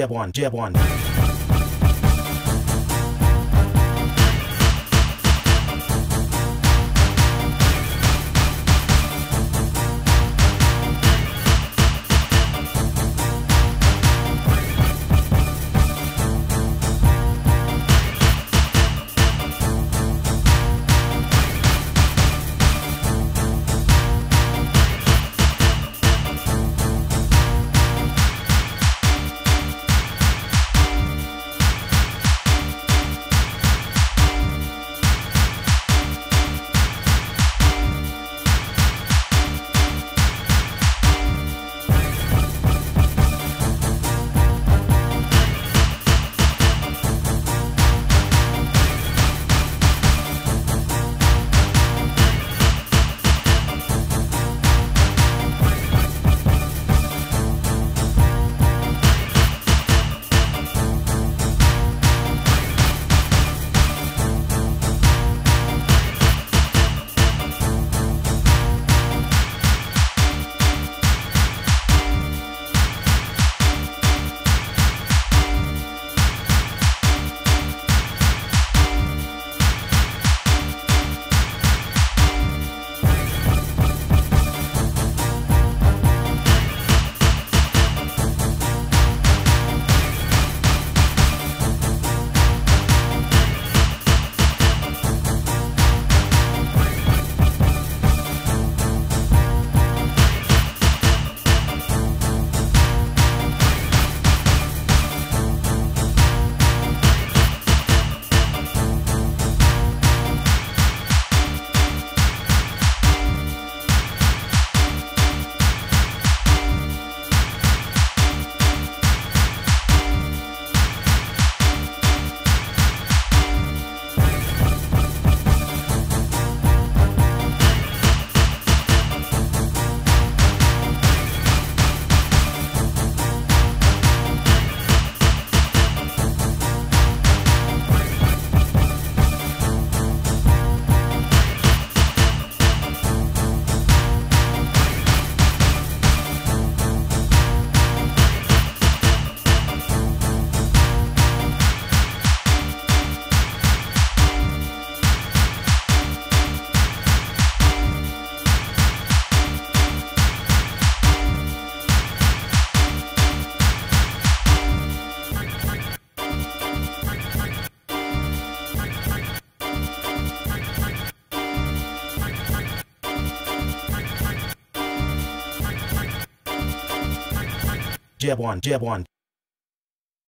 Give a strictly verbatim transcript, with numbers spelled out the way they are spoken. J E B one, J E B one. J E B one, J E B one.